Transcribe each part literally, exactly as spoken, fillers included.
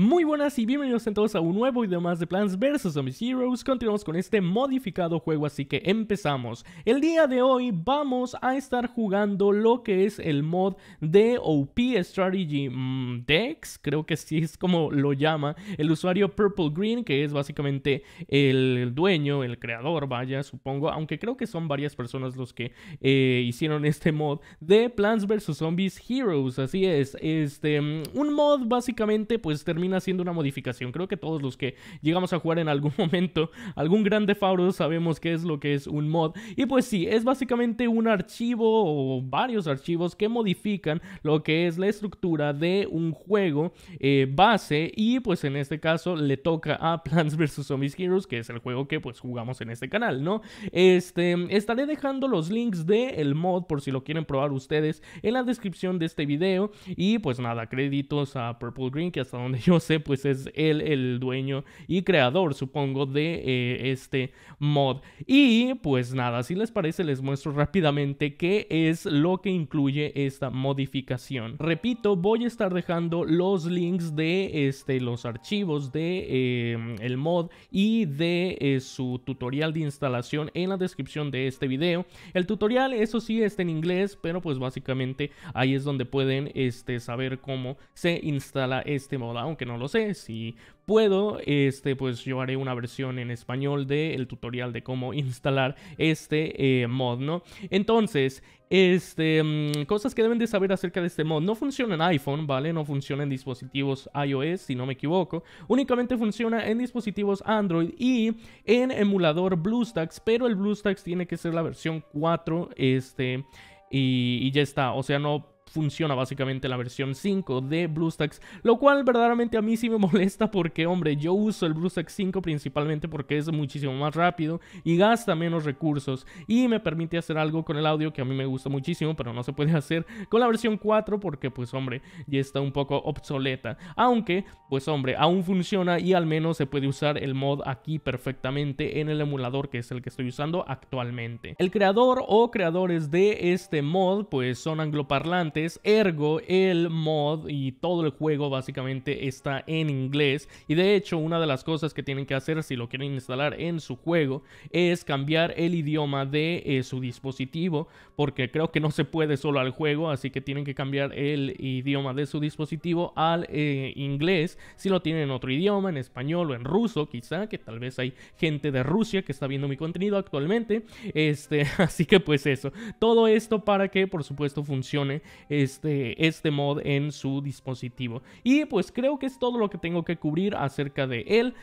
Muy buenas y bienvenidos entonces a un nuevo video más de Plants vs Zombies Heroes. Continuamos con este modificado juego, así que empezamos. El día de hoy vamos a estar jugando lo que es el mod de O P Strategy mmm, Dex, creo que sí es como lo llama el usuario Purple Green, que es básicamente el dueño, el creador, vaya, supongo, aunque creo que son varias personas los que eh, hicieron este mod de Plants vs Zombies Heroes. Así es, este, un mod básicamente pues termina haciendo una modificación. Creo que todos los que llegamos a jugar en algún momento algún grande fauro sabemos qué es lo que es un mod, y pues sí, es básicamente un archivo o varios archivos que modifican lo que es la estructura de un juego eh, base, y pues en este caso le toca a Plants vs Zombies Heroes, que es el juego que pues jugamos en este canal, ¿no? Este, estaré dejando los links del mod por si lo quieren probar ustedes en la descripción de este video, y pues nada, créditos a Purple Green, que hasta donde yo sé, pues es él el dueño y creador, supongo, de eh, este mod. Y pues nada, si les parece les muestro rápidamente qué es lo que incluye esta modificación. Repito, voy a estar dejando los links de este, los archivos de eh, el mod y de eh, su tutorial de instalación en la descripción de este video. El tutorial, eso sí, está en inglés, pero pues básicamente ahí es donde pueden este, saber cómo se instala este mod, aunque no lo sé, si puedo, este, pues yo haré una versión en español del tutorial de cómo instalar este eh, mod, ¿no? Entonces, este, um, cosas que deben de saber acerca de este mod. No funciona en iPhone, ¿vale? No funciona en dispositivos iOS, si no me equivoco. Únicamente funciona en dispositivos Android y en emulador Bluestacks, pero el Bluestacks tiene que ser la versión cuatro, este, y, y ya está, o sea, no funciona básicamente la versión cinco de Bluestacks, lo cual verdaderamente a mí sí me molesta, porque hombre, yo uso el Bluestacks cinco principalmente porque es muchísimo más rápido y gasta menos recursos y me permite hacer algo con el audio que a mí me gusta muchísimo, pero no se puede hacer con la versión cuatro porque pues hombre, ya está un poco obsoleta, aunque pues hombre, aún funciona y al menos se puede usar el mod aquí perfectamente en el emulador, que es el que estoy usando actualmente. El creador o creadores de este mod pues son angloparlantes, ergo el mod y todo el juego básicamente está en inglés, y de hecho una de las cosas que tienen que hacer si lo quieren instalar en su juego es cambiar el idioma de eh, su dispositivo, porque creo que no se puede solo al juego, así que tienen que cambiar el idioma de su dispositivo al eh, inglés, si lo tienen en otro idioma, en español o en ruso quizá, que tal vez hay gente de Rusia que está viendo mi contenido actualmente, este, así que pues eso, todo esto para que por supuesto funcione Este, este mod en su dispositivo. Y pues creo que es todo lo que tengo que cubrir acerca de él.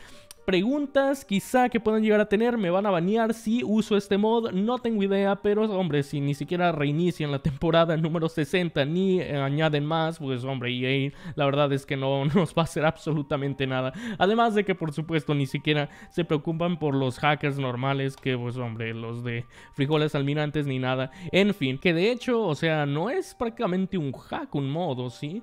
Preguntas quizá que puedan llegar a tener: ¿me van a banear si uso este mod? No tengo idea, pero hombre, si ni siquiera reinician la temporada número sesenta ni eh, añaden más, pues hombre, E A la verdad es que no nos va a hacer absolutamente nada, además de que por supuesto ni siquiera se preocupan por los hackers normales, que pues hombre, los de frijoles almirantes ni nada, en fin, que de hecho, o sea, no es prácticamente un hack, un mod, ¿o sí?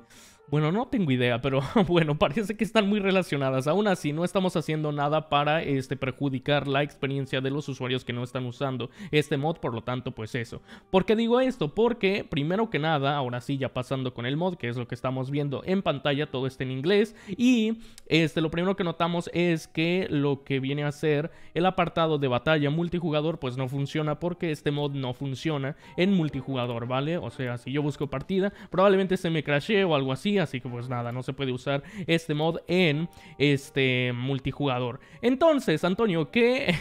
Bueno, no tengo idea, pero bueno, parece que están muy relacionadas. Aún así, no estamos haciendo nada para este, perjudicar la experiencia de los usuarios que no están usando este mod, por lo tanto, pues eso. ¿Por qué digo esto? Porque, primero que nada, ahora sí, ya pasando con el mod, que es lo que estamos viendo en pantalla, todo está en inglés, y este, lo primero que notamos es que lo que viene a ser el apartado de batalla multijugador, pues no funciona, porque este mod no funciona en multijugador, ¿vale? O sea, si yo busco partida, probablemente se me crashee o algo así, así que pues nada, no se puede usar este mod en este multijugador. Entonces, Antonio, ¿qué,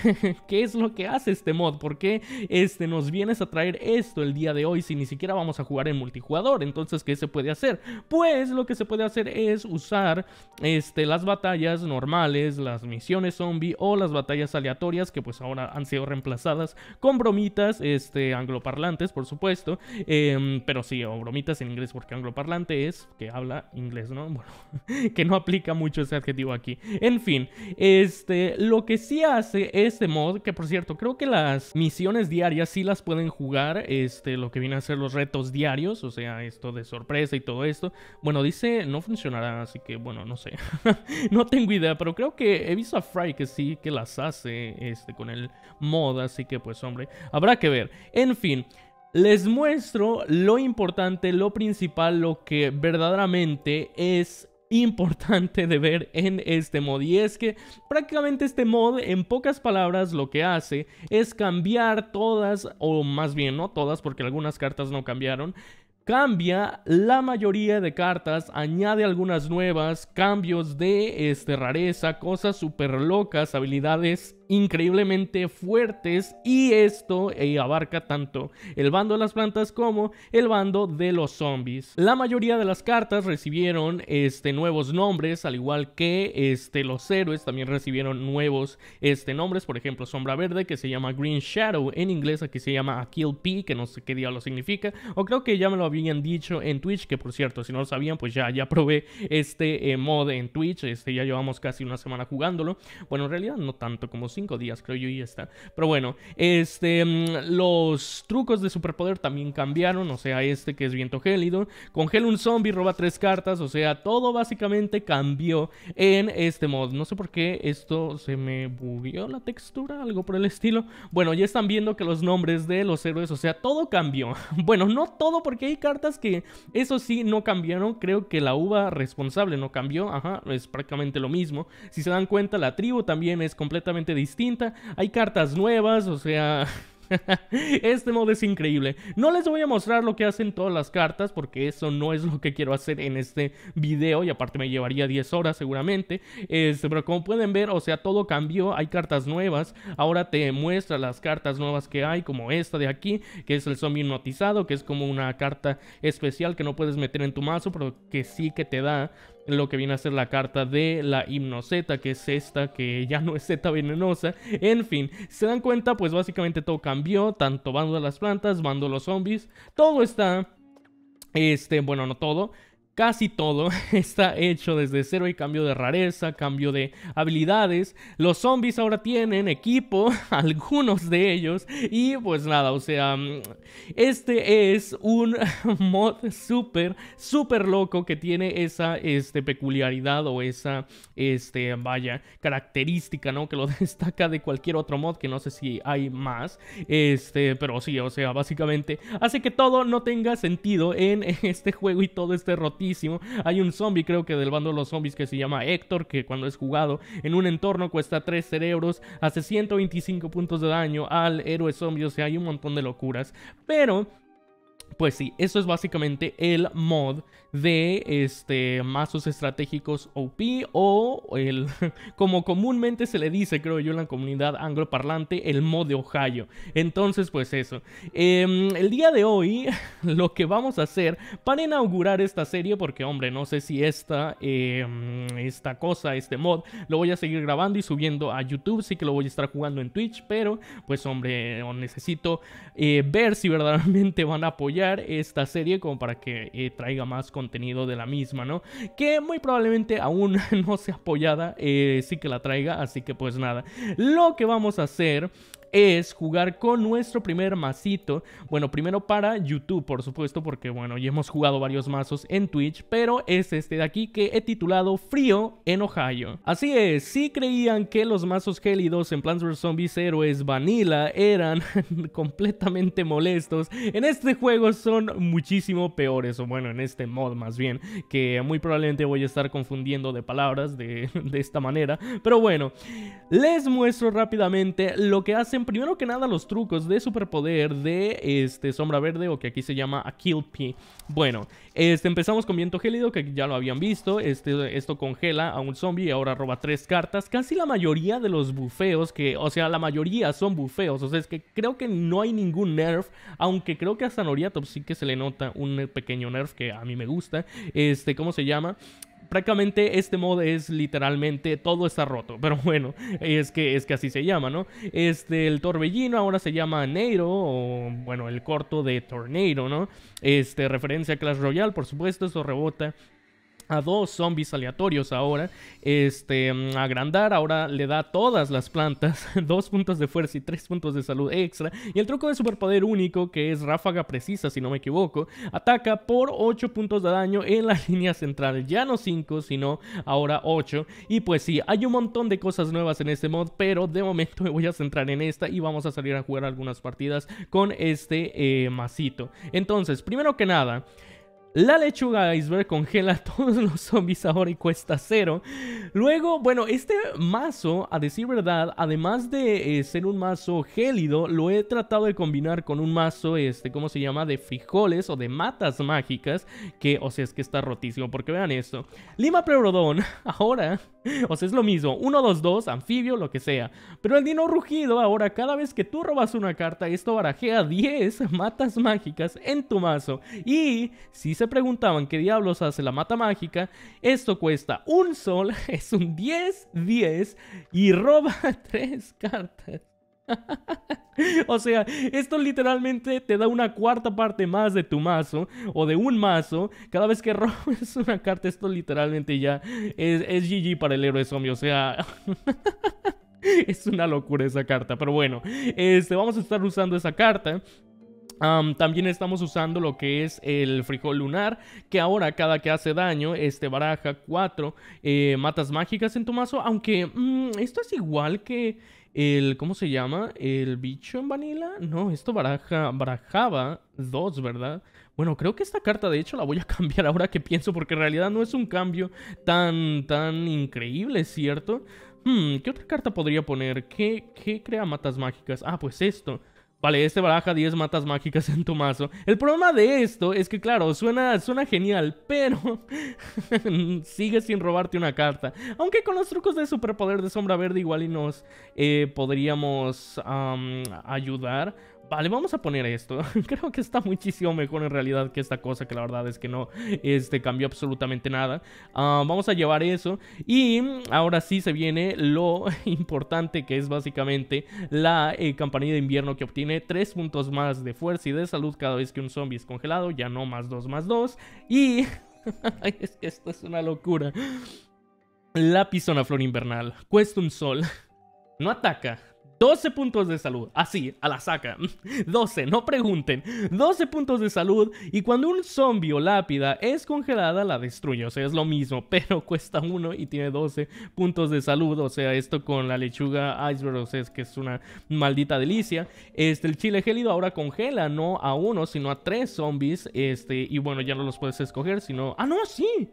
¿qué es lo que hace este mod? ¿Por qué este, nos vienes a traer esto el día de hoy si ni siquiera vamos a jugar en multijugador? Entonces, ¿qué se puede hacer? Pues lo que se puede hacer es usar este, las batallas normales, las misiones zombie o las batallas aleatorias, que pues ahora han sido reemplazadas con bromitas este, angloparlantes, por supuesto, eh, pero sí, o bromitas en inglés, porque angloparlante es que habla inglés, ¿no? Bueno, que no aplica mucho ese adjetivo aquí. En fin, este, lo que sí hace este mod, que por cierto, creo que las misiones diarias sí las pueden jugar, este, lo que viene a ser los retos diarios, o sea, esto de sorpresa y todo esto. Bueno, dice, no funcionará, así que bueno, no sé. No tengo idea, pero creo que he visto a Fry que sí que las hace, este, con el mod, así que pues hombre, habrá que ver. En fin, les muestro lo importante, lo principal, lo que verdaderamente es importante de ver en este mod, y es que prácticamente este mod, en pocas palabras, lo que hace es cambiar todas, o más bien no todas porque algunas cartas no cambiaron, cambia la mayoría de cartas, añade algunas nuevas, cambios de este, rareza, cosas súper locas, habilidades increíblemente fuertes, y esto eh, abarca tanto el bando de las plantas como el bando de los zombies. La mayoría de las cartas recibieron este, nuevos nombres, al igual que este, los héroes también recibieron nuevos este, nombres. Por ejemplo, Sombra Verde, que se llama Green Shadow en inglés, aquí se llama Akil P, que no sé qué diablo significa, o creo que ya me lo habían dicho en Twitch, que por cierto, si no lo sabían, pues ya, ya probé este eh, mod en Twitch, este, ya llevamos casi una semana jugándolo, bueno, en realidad no tanto como si días, creo yo, y ya está. Pero bueno, este, los trucos de superpoder también cambiaron, o sea, este que es viento gélido, congela un zombie, roba tres cartas, o sea, todo básicamente cambió en este mod. No sé por qué esto se me bugueó la textura, algo por el estilo. Bueno, ya están viendo que los nombres de los héroes, o sea, todo cambió. Bueno, no todo, porque hay cartas que eso sí no cambiaron, creo que la uva responsable no cambió, ajá, es prácticamente lo mismo. Si se dan cuenta, la tribu también es completamente distinta. Distinta. Hay cartas nuevas, o sea... Este mod es increíble. No les voy a mostrar lo que hacen todas las cartas porque eso no es lo que quiero hacer en este video, y aparte me llevaría diez horas seguramente, este, pero como pueden ver, o sea, todo cambió. Hay cartas nuevas, ahora te muestra las cartas nuevas que hay, como esta de aquí, que es el zombie hipnotizado, que es como una carta especial que no puedes meter en tu mazo, pero que sí que te da lo que viene a ser la carta de la hipnozeta, que es esta, que ya no es zeta venenosa. En fin, si se dan cuenta, pues básicamente todo cambió. Tanto bando de las plantas, bando de los zombies, todo está, este, bueno, no todo, casi todo está hecho desde cero. Hay cambio de rareza, cambio de habilidades. Los zombies ahora tienen equipo, algunos de ellos. Y pues nada, o sea, este es un mod súper, súper loco que tiene esa este, peculiaridad o esa, este, vaya, característica, ¿no? Que lo destaca de cualquier otro mod, que no sé si hay más. Este, pero sí, o sea, básicamente hace que todo no tenga sentido en este juego y todo este rotísimo. Hay un zombie, creo que del bando de los zombies, que se llama Héctor, que cuando es jugado en un entorno cuesta tres cerebros, hace ciento veinticinco puntos de daño al héroe zombie, o sea, hay un montón de locuras. Pero pues sí, eso es básicamente el mod de este mazos estratégicos O P, o el, como comúnmente se le dice, creo yo, en la comunidad angloparlante, el mod de Ohio. Entonces, pues eso. Eh, el día de hoy, lo que vamos a hacer para inaugurar esta serie, porque hombre, no sé si esta, eh, esta cosa, este mod, lo voy a seguir grabando y subiendo a YouTube, sí que lo voy a estar jugando en Twitch, pero pues hombre, necesito eh, ver si verdaderamente van a apoyar esta serie como para que eh, traiga más contenido de la misma, ¿no? Que muy probablemente aún no sea apoyada, eh, sí que la traiga, así que pues nada, lo que vamos a hacer es jugar con nuestro primer masito. Bueno, primero para YouTube, por supuesto, porque bueno, ya hemos jugado varios mazos en Twitch, pero es este de aquí que he titulado Frío en Ohio. Así es, si creían que los mazos gélidos en Plants versus Zombies Heroes Vanilla eran completamente molestos, en este juego son muchísimo peores, o bueno, en este mod más bien, que muy probablemente voy a estar confundiendo de palabras de, de esta manera, pero bueno, les muestro rápidamente lo que hacen. Primero que nada, los trucos de superpoder de este Sombra Verde, o que aquí se llama Akil P. Bueno, este, empezamos con viento gélido, que ya lo habían visto. Este, esto congela a un zombie y ahora roba tres cartas. Casi la mayoría de los bufeos, que, o sea, la mayoría son bufeos. O sea, es que creo que no hay ningún nerf, aunque creo que hasta Noriatop sí que se le nota un pequeño nerf que a mí me gusta. Este, ¿cómo se llama? Prácticamente este mod es literalmente todo está roto, pero bueno, es que, es que así se llama, ¿no? Este, el torbellino ahora se llama Neiro, o bueno, el corto de Tornado, ¿no? Este, referencia a Clash Royale, por supuesto, eso rebota a dos zombies aleatorios ahora. Este, agrandar ahora le da a todas las plantas dos puntos de fuerza y tres puntos de salud extra. Y el truco de superpoder único, que es ráfaga precisa, si no me equivoco, ataca por ocho puntos de daño en la línea central, ya no cinco, sino ahora ocho. Y pues sí, hay un montón de cosas nuevas en este mod, pero de momento me voy a centrar en esta y vamos a salir a jugar algunas partidas con este eh, masito. Entonces, primero que nada, La lechuga iceberg congela a todos los zombies ahora y cuesta cero. Luego, bueno, este mazo, a decir verdad, además de eh, ser un mazo gélido, lo he tratado de combinar con un mazo, este, ¿cómo se llama? De frijoles o de matas mágicas, que, o sea, es que está rotísimo, porque vean esto. Limapleurodon, ahora, o sea, es lo mismo, uno dos dos, anfibio, lo que sea. Pero el dino rugido, ahora, cada vez que tú robas una carta, esto barajea diez matas mágicas en tu mazo. Y si se se preguntaban qué diablos hace la mata mágica, esto cuesta un sol, es un diez diez y roba tres cartas. O sea, esto literalmente te da una cuarta parte más de tu mazo o de un mazo. Cada vez que robes una carta, esto literalmente ya es, es G G para el héroe zombie, o sea... Es una locura esa carta, pero bueno, este, vamos a estar usando esa carta. Um, también estamos usando lo que es el frijol lunar, que ahora cada que hace daño, este baraja cuatro eh, matas mágicas en tu mazo. Aunque mmm, esto es igual que el, ¿cómo se llama? El bicho en vanilla. No, esto baraja, barajaba dos, ¿verdad? Bueno, creo que esta carta de hecho la voy a cambiar ahora que pienso, porque en realidad no es un cambio tan, tan increíble, ¿cierto? Hmm, ¿qué otra carta podría poner? ¿Qué, qué crea matas mágicas? Ah, pues esto. Vale, este baraja diez matas mágicas en tu mazo. El problema de esto es que, claro, suena, suena genial, pero sigue sin robarte una carta. Aunque con los trucos de superpoder de sombra verde igual y nos eh, podríamos um, ayudar. Vale, vamos a poner esto. Creo que está muchísimo mejor en realidad que esta cosa, que la verdad es que no este, cambió absolutamente nada. Uh, vamos a llevar eso. Y ahora sí se viene lo importante, que es básicamente la eh, campanilla de invierno, que obtiene tres puntos más de fuerza y de salud cada vez que un zombie es congelado. Ya no más dos, más dos. Y es que esto es una locura. La pisona flor invernal. Cuesta un sol. No ataca. doce puntos de salud, así, a la saca, doce, no pregunten, doce puntos de salud, y cuando un zombie o lápida es congelada, la destruye. O sea, es lo mismo, pero cuesta uno y tiene doce puntos de salud. O sea, esto con la lechuga iceberg, o sea, es que es una maldita delicia. Este, el chile gélido ahora congela no a uno, sino a tres zombies, este, y bueno, ya no los puedes escoger, sino, ah, no, sí.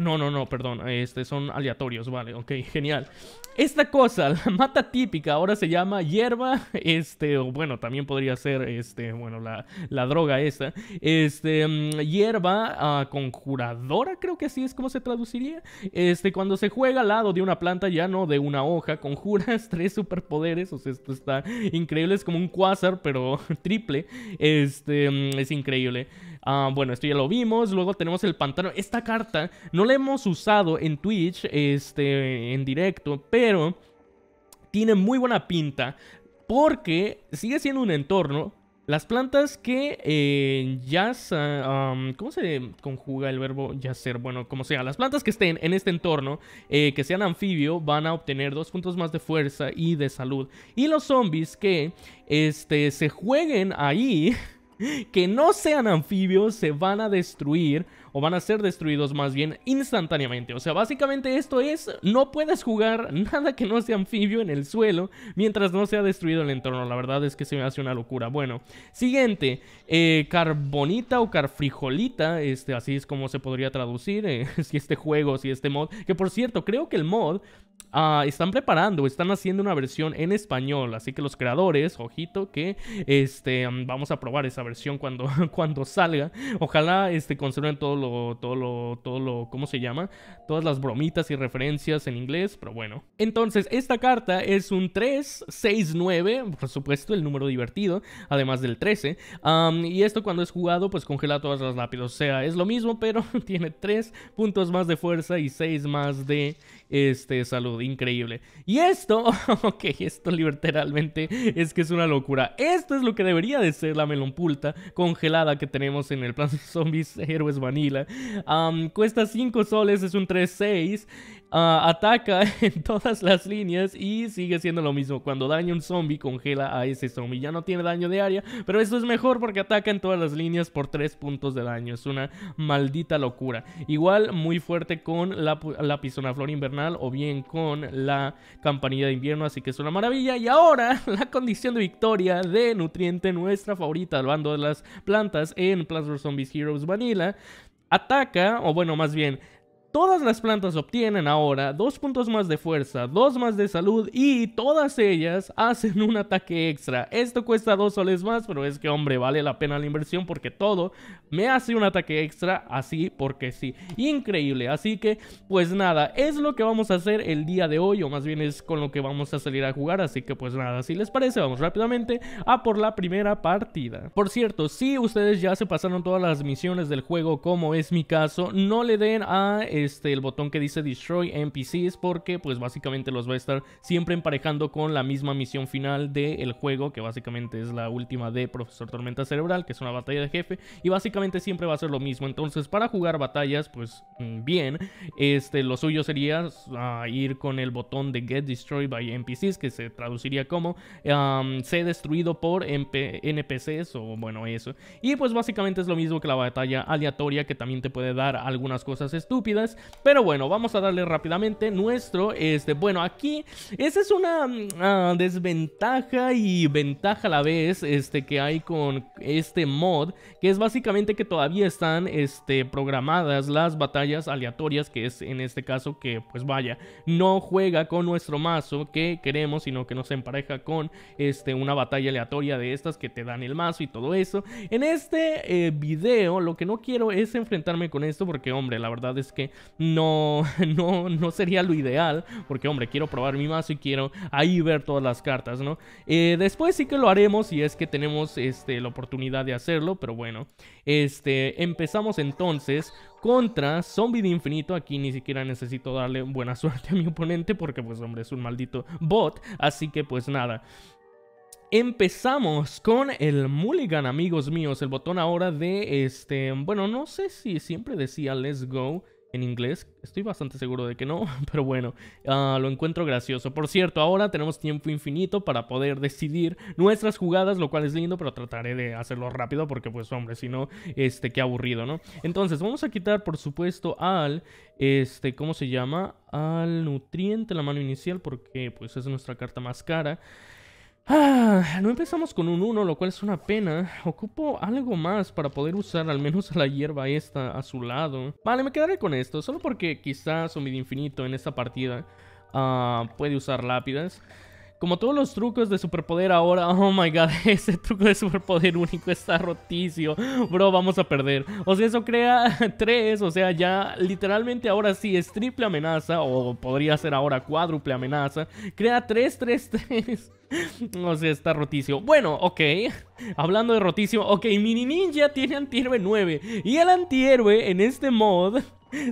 No, no, no, perdón, este, son aleatorios, vale, ok, genial. Esta cosa, la mata típica, ahora se llama hierba, este, o bueno, también podría ser, este, bueno, la, la droga esta. Este, um, hierba uh, conjuradora, creo que así es como se traduciría. Este, cuando se juega al lado de una planta, ya no de una hoja, conjuras tres superpoderes, o sea, esto está increíble, es como un cuásar, pero triple, este, um, es increíble. Uh, bueno, esto ya lo vimos. Luego tenemos el pantano. Esta carta no la hemos usado en Twitch, este, en directo, pero tiene muy buena pinta porque sigue siendo un entorno. Las plantas que eh, yaz, um, ¿cómo se conjuga el verbo yacer? Bueno, como sea, las plantas que estén en este entorno, eh, que sean anfibio, van a obtener dos puntos más de fuerza y de salud. Y los zombies que este, se jueguen ahí... que no sean anfibios, se van a destruir, o van a ser destruidos más bien, instantáneamente. O sea, básicamente esto es, no puedes jugar nada que no sea anfibio en el suelo mientras no sea destruido el entorno. La verdad es que se me hace una locura. Bueno, siguiente, eh, carbonita o carfrijolita, este, así es como se podría traducir, eh, si este juego, si este mod, que por cierto, creo que el mod... Uh, están preparando, están haciendo una versión en español, así que los creadores, ojito que este, um, vamos a probar esa versión cuando, cuando salga. Ojalá este, conserven todo lo, todo lo, todo lo, ¿cómo se llama? Todas las bromitas y referencias en inglés, pero bueno. Entonces, esta carta es un tres seis nueve, por supuesto el número divertido, además del trece. Um, y esto cuando es jugado, pues congela todas las lápidas, o sea, es lo mismo, pero tiene tres puntos más de fuerza y seis más de este, salud. Increíble. Y esto, ok, esto literalmente es que es una locura. Esto es lo que debería de ser la melonpulta congelada que tenemos en el Plants vs Zombies Heroes Vanilla. Um, cuesta cinco soles, es un tres seis. Uh, ataca en todas las líneas y sigue siendo lo mismo. Cuando daña un zombie, congela a ese zombie. Ya no tiene daño de área, pero esto es mejor porque ataca en todas las líneas por tres puntos de daño. Es una maldita locura. Igual muy fuerte con la, la pisonaflor invernal o bien con la campanilla de invierno, así que es una maravilla. Y ahora la condición de victoria de nutriente, nuestra favorita al bando de las plantas en Plants vs Zombies Heroes Vanilla. Ataca, o bueno, más bien, todas las plantas obtienen ahora dos puntos más de fuerza, dos más de salud y todas ellas hacen un ataque extra. Esto cuesta dos soles más, pero es que, hombre, vale la pena la inversión porque todo me hace un ataque extra así porque sí. Increíble. Así que, pues nada, es lo que vamos a hacer el día de hoy, o más bien es con lo que vamos a salir a jugar. Así que, pues nada, si les parece, vamos rápidamente a por la primera partida. Por cierto, si ustedes ya se pasaron todas las misiones del juego, como es mi caso, no le den a... Este, el botón que dice Destroy N P Cs, porque pues básicamente los va a estar siempre emparejando con la misma misión final del juego, que básicamente es la última de Profesor Tormenta Cerebral, que es una batalla de jefe, y básicamente siempre va a ser lo mismo. Entonces, para jugar batallas, pues bien, este, lo suyo sería uh, ir con el botón de Get Destroyed by N P Cs, que se traduciría como um, sé destruido por N P Cs, o bueno, eso. Y pues básicamente es lo mismo que la batalla aleatoria, que también te puede dar algunas cosas estúpidas. Pero bueno, vamos a darle rápidamente nuestro, este, bueno, aquí esa es una uh, desventaja y ventaja a la vez, este, que hay con este mod, que es básicamente que todavía están, este, programadas las batallas aleatorias, que es en este caso que, pues vaya, no juega con nuestro mazo que queremos, sino que nos empareja con, este, una batalla aleatoria de estas que te dan el mazo y todo eso. En este eh, video, lo que no quiero es enfrentarme con esto porque, hombre, la verdad es que No, no, no sería lo ideal, porque, hombre, quiero probar mi mazo y quiero ahí ver todas las cartas, ¿no? Eh, después sí que lo haremos si es que tenemos, este, la oportunidad de hacerlo, pero bueno, este, empezamos entonces contra Zombie de Infinito. Aquí ni siquiera necesito darle buena suerte a mi oponente porque, pues, hombre, es un maldito bot, así que, pues, nada. Empezamos con el mulligan, amigos míos, el botón ahora de, este, bueno, no sé si siempre decía let's go en inglés, estoy bastante seguro de que no, pero bueno, uh, lo encuentro gracioso. Por cierto, ahora tenemos tiempo infinito para poder decidir nuestras jugadas, lo cual es lindo, pero trataré de hacerlo rápido porque, pues, hombre, si no, este, qué aburrido, ¿no? Entonces, vamos a quitar, por supuesto, al, este, ¿cómo se llama? Al nutriente, la mano inicial, porque, pues, es nuestra carta más cara. Ah, no empezamos con un uno, lo cual es una pena. Ocupo algo más para poder usar al menos la hierba esta a su lado. Vale, me quedaré con esto, solo porque quizás Zombie de Infinito en esta partida uh, puede usar lápidas. Como todos los trucos de superpoder ahora, oh my god, ese truco de superpoder único está roticio, bro, vamos a perder. O sea, eso crea tres, o sea, ya literalmente ahora sí es triple amenaza, o podría ser ahora cuádruple amenaza. Crea tres, tres, tres. O sea, está roticio. Bueno, ok, hablando de roticio, ok, Mini Ninja tiene antihéroe nueve, y el antihéroe en este mod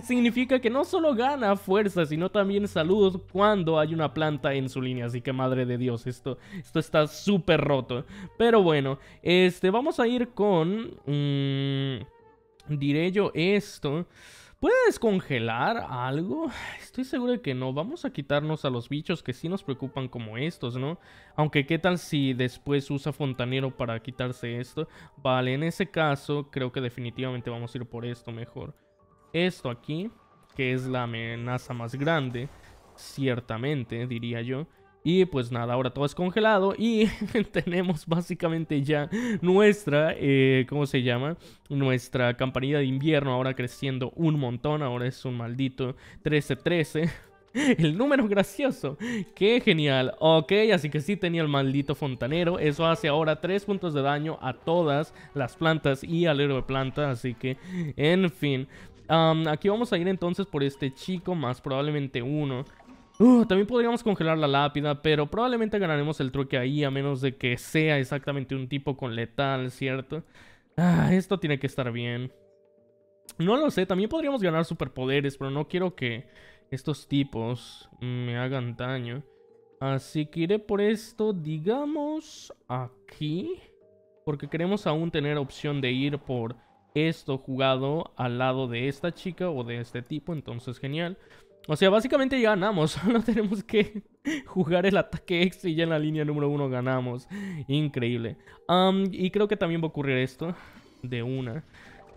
significa que no solo gana fuerza, sino también salud cuando hay una planta en su línea. Así que, madre de Dios, esto, esto está súper roto. Pero bueno, este, vamos a ir con... Mmm, diré yo esto. ¿Puede descongelar algo? Estoy seguro de que no. Vamos a quitarnos a los bichos que sí nos preocupan como estos, ¿no? Aunque, ¿qué tal si después usa fontanero para quitarse esto? Vale, en ese caso, creo que definitivamente vamos a ir por esto mejor. Esto aquí, que es la amenaza más grande, ciertamente, diría yo. Y pues nada, ahora todo es congelado y tenemos básicamente ya nuestra, eh, ¿cómo se llama? Nuestra campanilla de invierno ahora creciendo un montón. Ahora es un maldito trece trece. El número gracioso, qué genial. Ok, así que sí tenía el maldito fontanero. Eso hace ahora tres puntos de daño a todas las plantas y al héroe de planta. Así que, en fin. Um, aquí vamos a ir entonces por este chico, más probablemente uno. Uh, también podríamos congelar la lápida, pero probablemente ganaremos el truque ahí, a menos de que sea exactamente un tipo con letal, ¿cierto? Ah, esto tiene que estar bien. No lo sé, también podríamos ganar superpoderes, pero no quiero que estos tipos me hagan daño. Así que iré por esto, digamos, aquí, porque queremos aún tener opción de ir por esto jugado al lado de esta chica o de este tipo, entonces genial. O sea, básicamente ya ganamos. Solo tenemos que jugar el ataque extra y ya en la línea número uno ganamos. Increíble. Um, y creo que también va a ocurrir esto. De una.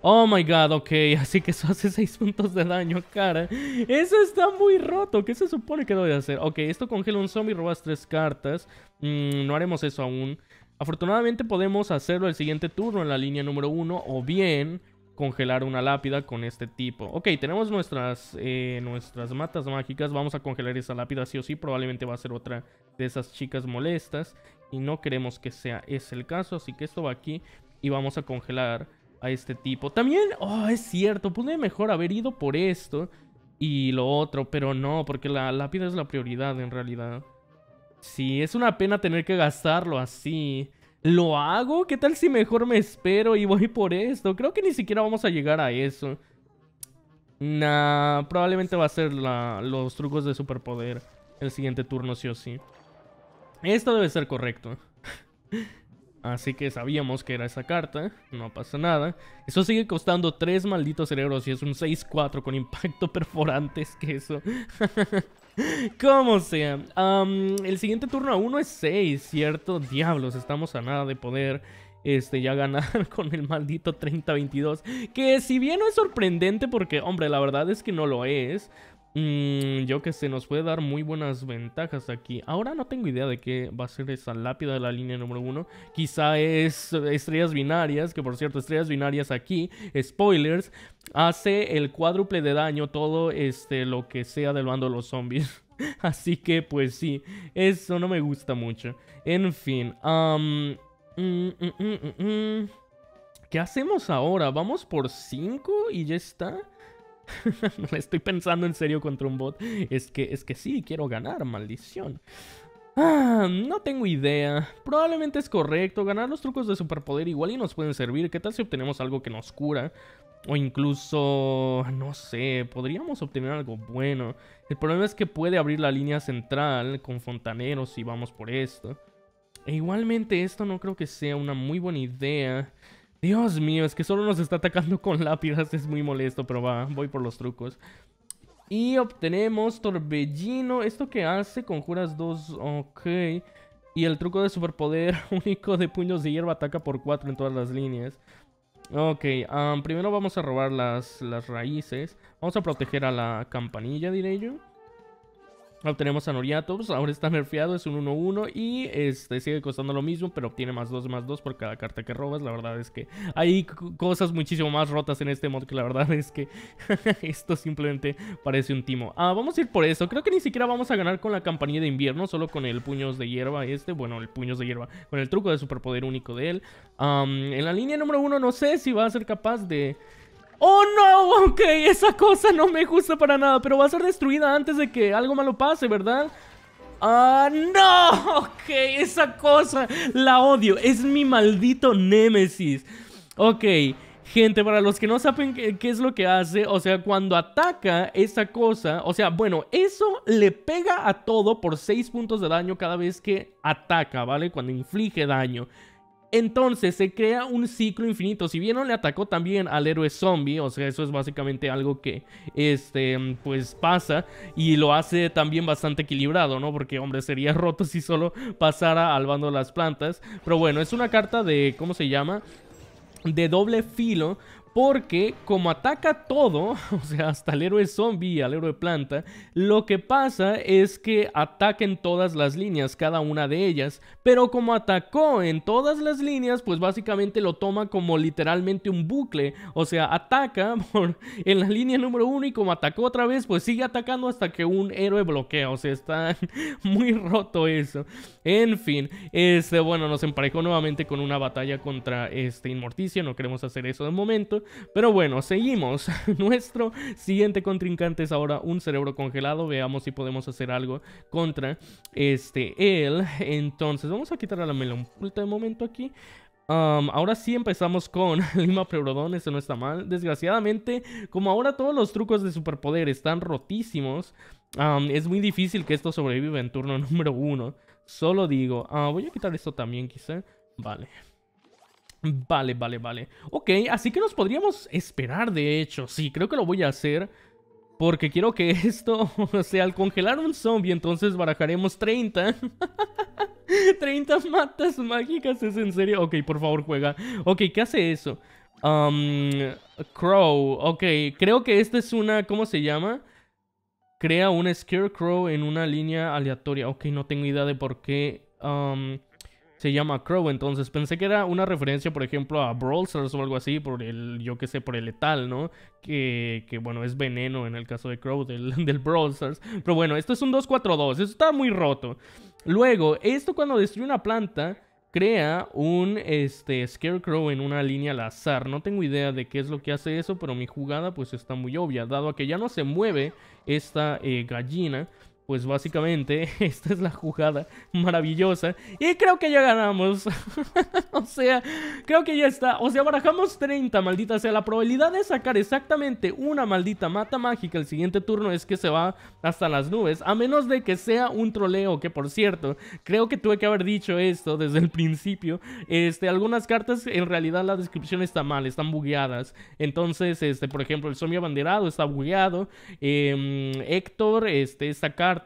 Oh my god, ok. Así que eso hace seis puntos de daño, cara. Eso está muy roto. ¿Qué se supone que debe hacer? Ok, esto congela un zombie, robas tres cartas. Mm, no haremos eso aún. Afortunadamente podemos hacerlo el siguiente turno en la línea número uno. O bien congelar una lápida con este tipo. Ok, tenemos nuestras, eh, nuestras matas mágicas. Vamos a congelar esa lápida sí o sí. Probablemente va a ser otra de esas chicas molestas. Y no queremos que sea ese el caso. Así que esto va aquí. Y vamos a congelar a este tipo. También, oh, es cierto. Pude mejor haber ido por esto y lo otro. Pero no, porque la lápida es la prioridad en realidad. Sí, es una pena tener que gastarlo así. ¿Lo hago? ¿Qué tal si mejor me espero y voy por esto? Creo que ni siquiera vamos a llegar a eso. Nah, probablemente va a ser la, los trucos de superpoder el siguiente turno sí o sí. Esto debe ser correcto. Así que sabíamos que era esa carta. No pasa nada. Eso sigue costando tres malditos cerebros y es un seis cuatro con impacto perforante. Es que eso... Como sea, um, el siguiente turno a uno es seis, ¿cierto? Diablos, estamos a nada de poder este, ya ganar con el maldito treinta veintidós. Que si bien no es sorprendente porque, hombre, la verdad es que no lo es. Mm, yo que sé, nos puede dar muy buenas ventajas aquí. Ahora no tengo idea de qué va a ser esa lápida de la línea número uno. Quizá es estrellas binarias, que por cierto, estrellas binarias aquí, spoilers, hace el cuádruple de daño todo este, lo que sea del bando de los zombies. Así que pues sí, eso no me gusta mucho. En fin, um, mm, mm, mm, mm, mm. ¿qué hacemos ahora? ¿Vamos por cinco y ya está? No estoy pensando en serio contra un bot. Es que, es que sí, quiero ganar, maldición. Ah, no tengo idea. Probablemente es correcto. Ganar los trucos de superpoder igual y nos pueden servir. ¿Qué tal si obtenemos algo que nos cura? O incluso, no sé, podríamos obtener algo bueno. El problema es que puede abrir la línea central con fontaneros si vamos por esto. E igualmente esto no creo que sea una muy buena idea. Dios mío, es que solo nos está atacando con lápidas, es muy molesto, pero va, voy por los trucos. Y obtenemos Torbellino, esto que hace, conjuras dos, ok. Y el truco de superpoder único de puños de hierba ataca por cuatro en todas las líneas. Ok, um, primero vamos a robar las, las raíces, vamos a proteger a la campanilla, diré yo. Obtenemos a Noriatops, ahora está nerfeado, es un uno uno y este sigue costando lo mismo, pero obtiene más dos, más dos por cada carta que robas. La verdad es que hay cosas muchísimo más rotas en este mod que la verdad es que esto simplemente parece un timo. Ah, vamos a ir por eso, creo que ni siquiera vamos a ganar con la campanilla de invierno, solo con el puños de hierba este, bueno, el puños de hierba, con el truco de superpoder único de él. Um, en la línea número uno no sé si va a ser capaz de... ¡Oh, no! Ok, esa cosa no me gusta para nada, pero va a ser destruida antes de que algo malo pase, ¿verdad? ¡Ah, no! Ok, esa cosa la odio. Es mi maldito némesis. Ok, gente, para los que no saben qué, qué es lo que hace, o sea, cuando ataca esa cosa, o sea, bueno, eso le pega a todo por seis puntos de daño cada vez que ataca, ¿vale? Cuando inflige daño. Entonces se crea un ciclo infinito. Si vieron, le atacó también al héroe zombie. O sea, eso es básicamente algo que este, pues pasa. Y lo hace también bastante equilibrado, ¿no? Porque, hombre, sería roto si solo pasara al bando de las plantas. Pero bueno, es una carta de, ¿cómo se llama? De doble filo. Porque como ataca todo, o sea, hasta el héroe zombie y al héroe planta, lo que pasa es que ataquen todas las líneas, cada una de ellas. Pero como atacó en todas las líneas, pues básicamente lo toma como literalmente un bucle. O sea, ataca por, en la línea número uno y como atacó otra vez, pues sigue atacando hasta que un héroe bloquea. O sea, está muy roto eso. En fin, este, bueno, nos emparejó nuevamente con una batalla contra este Inmorticia. No queremos hacer eso de momento. Pero bueno, seguimos. Nuestro siguiente contrincante es ahora un cerebro congelado. Veamos si podemos hacer algo contra este él. Entonces vamos a quitar a la melonpulta de momento aquí. Um, ahora sí empezamos con limapleurodon, eso no está mal. Desgraciadamente, como ahora todos los trucos de superpoder están rotísimos, um, es muy difícil que esto sobreviva en turno número uno. Solo digo, uh, voy a quitar esto también quizá. Vale. Vale, vale, vale. Ok, así que nos podríamos esperar, de hecho. Sí, creo que lo voy a hacer. porque quiero que esto, o sea, al congelar un zombie, entonces barajaremos treinta. treinta matas mágicas, ¿es en serio? Ok, por favor, juega. Ok, ¿qué hace eso? Um, Crow, ok, creo que esta es una, ¿cómo se llama? Crea un Scarecrow en una línea aleatoria. Ok, no tengo idea de por qué um, se llama Crow, entonces pensé que era una referencia, por ejemplo, a Brawl Stars o algo así, por el, yo qué sé, por el letal, ¿no? Que, que bueno, es veneno en el caso de Crow del, del Brawl Stars. Pero bueno, esto es un dos cuatro dos, esto está muy roto. Luego, esto cuando destruye una planta... Crea un este, Scarecrow en una línea al azar. No tengo idea de qué es lo que hace eso, pero mi jugada pues está muy obvia. Dado a que ya no se mueve esta eh, gallina, pues básicamente esta es la jugada maravillosa. Y creo que ya ganamos. O sea, creo que ya está. O sea, barajamos treinta, maldita sea. La probabilidad de sacar exactamente una maldita mata mágica el siguiente turno es que se va hasta las nubes. A menos de que sea un troleo, que por cierto, creo que tuve que haber dicho esto desde el principio. Este, algunas cartas, en realidad la descripción está mal, están bugueadas. Entonces, este, por ejemplo, el zombie abanderado está bugueado. Eh, Héctor, este, esta carta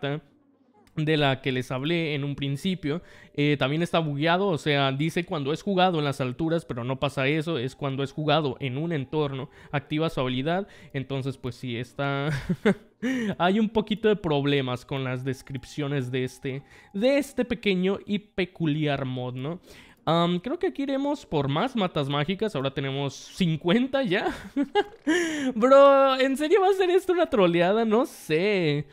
de la que les hablé en un principio eh, también está bugueado, o sea, dice cuando es jugado en las alturas, pero no pasa eso, es cuando es jugado en un entorno, activa su habilidad. Entonces pues sí, está... hay un poquito de problemas con las descripciones de este, de este pequeño y peculiar mod, ¿no? Um, creo que aquí iremos por más matas mágicas. Ahora tenemos cincuenta ya. Bro, ¿en serio va a ser esto una troleada? No sé...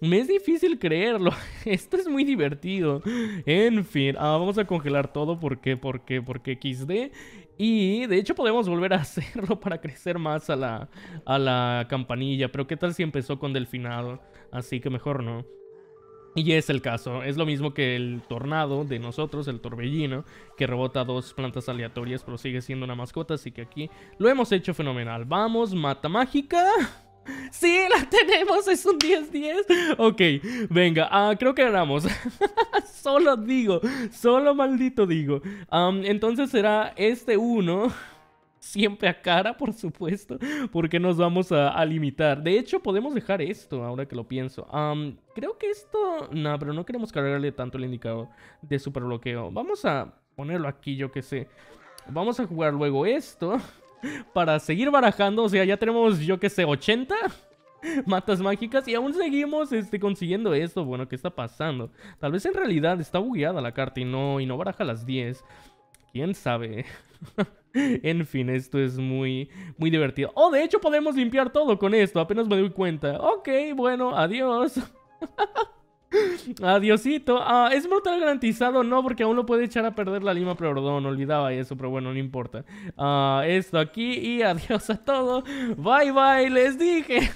Me es difícil creerlo. Esto es muy divertido. En fin, ah, vamos a congelar todo. ¿Por qué? ¿Por qué? Porque equis de. Y de hecho podemos volver a hacerlo para crecer más a la, a la campanilla. Pero ¿qué tal si empezó con delfinado? Así que mejor no. Y es el caso, es lo mismo que el tornado de nosotros, el torbellino, que rebota dos plantas aleatorias, pero sigue siendo una mascota, así que aquí lo hemos hecho fenomenal. Vamos, mata mágica. Sí, la tenemos, es un diez diez. Ok, venga, uh, creo que ganamos. Solo digo, solo maldito digo. um, Entonces será este uno. Siempre a cara, por supuesto, porque nos vamos a, a limitar. De hecho, podemos dejar esto, ahora que lo pienso. um, Creo que esto... No, nah, pero no queremos cargarle tanto el indicador de superbloqueo. Vamos a ponerlo aquí, yo que sé. Vamos a jugar luego esto para seguir barajando, o sea, ya tenemos, yo que sé, ochenta matas mágicas y aún seguimos este, consiguiendo esto. Bueno, ¿qué está pasando? Tal vez en realidad está bugueada la carta y no, y no baraja las diez. ¿Quién sabe? En fin, esto es muy, muy divertido. Oh, de hecho podemos limpiar todo con esto, apenas me doy cuenta. Ok, bueno, adiós. Adiosito. Ah, ¿es mortal garantizado? No, porque aún lo puede echar a perder la limapleurodon. Olvidaba eso, pero bueno, no importa. Ah, esto aquí y adiós a todo. Bye, bye, les dije.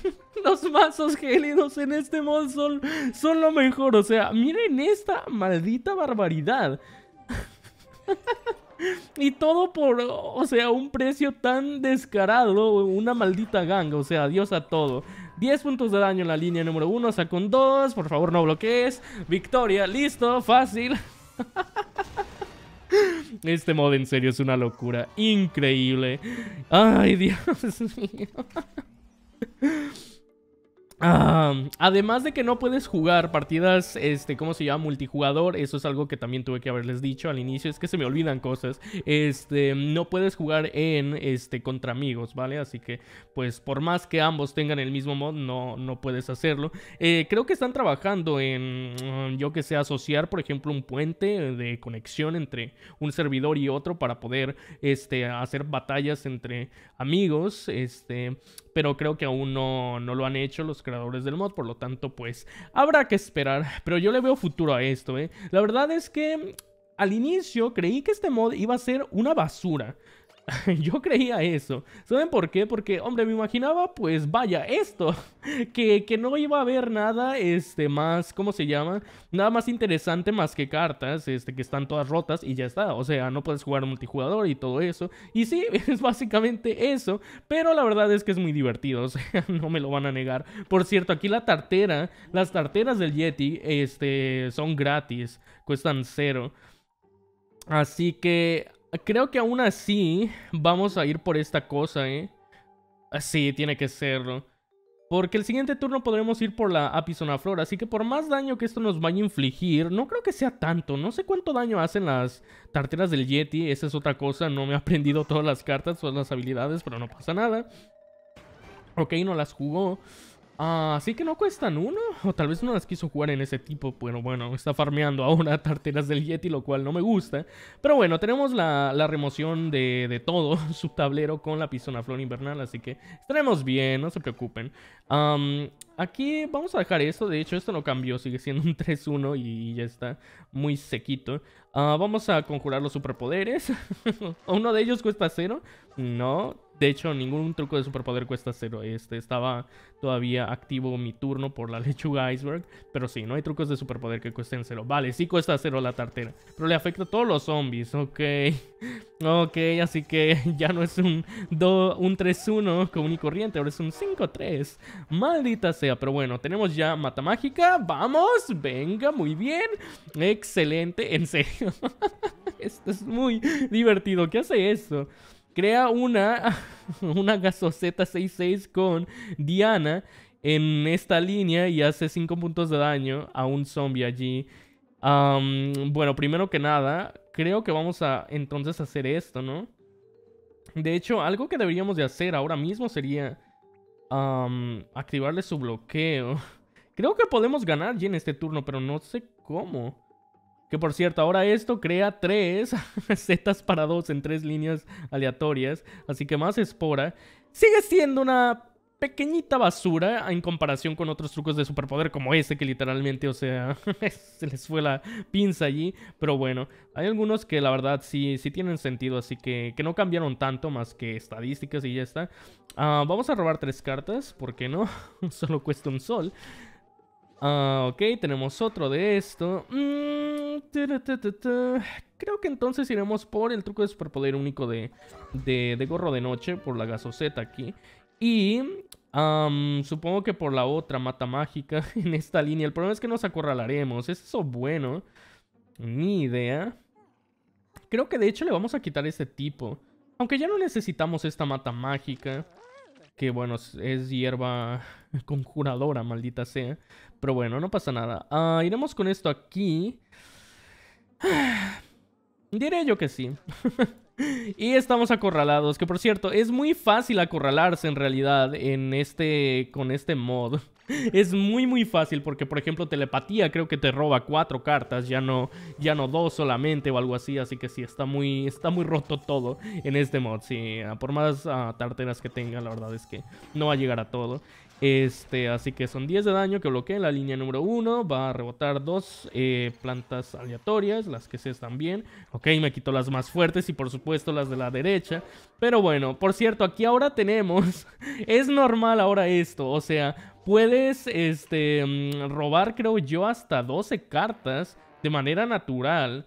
Los mazos gélidos en este mod son, son lo mejor. O sea, miren esta maldita barbaridad. Y todo por, o sea, un precio tan descarado. Una maldita ganga, o sea, adiós a todo. diez puntos de daño en la línea número uno, saco un dos, por favor no bloquees. Victoria, listo, fácil. Este mod en serio es una locura, increíble. Ay, Dios mío. Ah, además de que no puedes jugar partidas, este, ¿cómo se llama? Multijugador. Eso es algo que también tuve que haberles dicho al inicio. Es que se me olvidan cosas. Este, no puedes jugar en, este, contra amigos, ¿vale? Así que, pues, por más que ambos tengan el mismo mod, no, no puedes hacerlo. Eh, creo que están trabajando en, yo que sé, asociar, por ejemplo, un puente de conexión entre un servidor y otro para poder, este, hacer batallas entre amigos, este... Pero creo que aún no, no lo han hecho los creadores del mod, por lo tanto pues habrá que esperar, pero yo le veo futuro a esto, ¿eh? La verdad es que al inicio creí que este mod iba a ser una basura. Yo creía eso. ¿Saben por qué? Porque, hombre, me imaginaba, pues, vaya, esto. Que, que no iba a haber nada, este, más, ¿cómo se llama? Nada más interesante más que cartas, este, que están todas rotas y ya está. O sea, no puedes jugar multijugador y todo eso. Y sí, es básicamente eso. Pero la verdad es que es muy divertido, o sea, no me lo van a negar. Por cierto, aquí la tartera, las tarteras del Yeti, este, son gratis. Cuestan cero. Así que... Creo que aún así vamos a ir por esta cosa, ¿eh? Sí, tiene que serlo. Porque el siguiente turno podremos ir por la apisonaflora, así que por más daño que esto nos vaya a infligir, no creo que sea tanto. No sé cuánto daño hacen las tarteras del Yeti, esa es otra cosa. No me he aprendido todas las cartas, todas las habilidades, pero no pasa nada. Ok, no las jugó. Ah, así que no cuestan uno, o tal vez no las quiso jugar en ese tipo. Bueno, bueno, está farmeando ahora tarteras del Yeti, lo cual no me gusta. Pero bueno, tenemos la, la remoción de, de todo su tablero con la pisonaflor invernal, así que estaremos bien, no se preocupen. Um, aquí vamos a dejar esto, de hecho esto no cambió, sigue siendo un tres uno y ya está muy sequito. Uh, vamos a conjurar los superpoderes. ¿Uno de ellos cuesta cero? No. De hecho, ningún truco de superpoder cuesta cero. Este, estaba todavía activo mi turno por la lechuga iceberg. Pero sí, no hay trucos de superpoder que cuesten cero. Vale, sí cuesta cero la tartera, pero le afecta a todos los zombies. Ok. Ok, así que ya no es un, un tres uno común y corriente. Ahora es un cinco tres. Maldita sea. Pero bueno, tenemos ya mata mágica. Vamos, venga, muy bien. Excelente, en serio. Esto es muy divertido. ¿Qué hace esto? Crea una, una gasoseta seis seis con Diana en esta línea y hace cinco puntos de daño a un zombie allí. Um, bueno, primero que nada, creo que vamos a entonces hacer esto, ¿no? De hecho, algo que deberíamos de hacer ahora mismo sería um, activarle su bloqueo. Creo que podemos ganar ya en este turno, pero no sé cómo. Que por cierto, ahora esto crea tres setas para dos en tres líneas aleatorias. Así que más espora. Sigue siendo una pequeñita basura en comparación con otros trucos de superpoder como ese que literalmente, o sea, se les fue la pinza allí. Pero bueno, hay algunos que la verdad sí, sí tienen sentido. Así que, que no cambiaron tanto más que estadísticas y ya está. Uh, vamos a robar tres cartas, ¿por qué no? Solo cuesta un sol. Uh, ok, tenemos otro de esto. Mm, ta, ta, ta, ta. Creo que entonces iremos por el truco de superpoder único de, de, de gorro de noche, por la gasoseta aquí. Y um, supongo que por la otra mata mágica en esta línea. El problema es que nos acorralaremos. ¿Es eso bueno? Ni idea. Creo que de hecho le vamos a quitar este tipo. Aunque ya no necesitamos esta mata mágica. Que bueno, es hierba conjuradora, maldita sea. Pero bueno, no pasa nada. Uh, iremos con esto aquí. Diré yo que sí. Y estamos acorralados. Que por cierto, es muy fácil acorralarse en realidad en este, con este mod. Es muy muy fácil porque, por ejemplo, telepatía creo que te roba cuatro cartas, ya no, ya no dos solamente o algo así. Así que sí, está muy, está muy roto todo en este mod. Sí, por más uh, tarteras que tenga, la verdad es que no va a llegar a todo. Este, así que son diez de daño que bloquea la línea número uno. Va a rebotar dos eh, plantas aleatorias, las que se están bien. Ok, me quitó las más fuertes y por supuesto las de la derecha. Pero bueno, por cierto, aquí ahora tenemos... Es normal ahora esto, o sea, puedes este, robar creo yo hasta doce cartas de manera natural.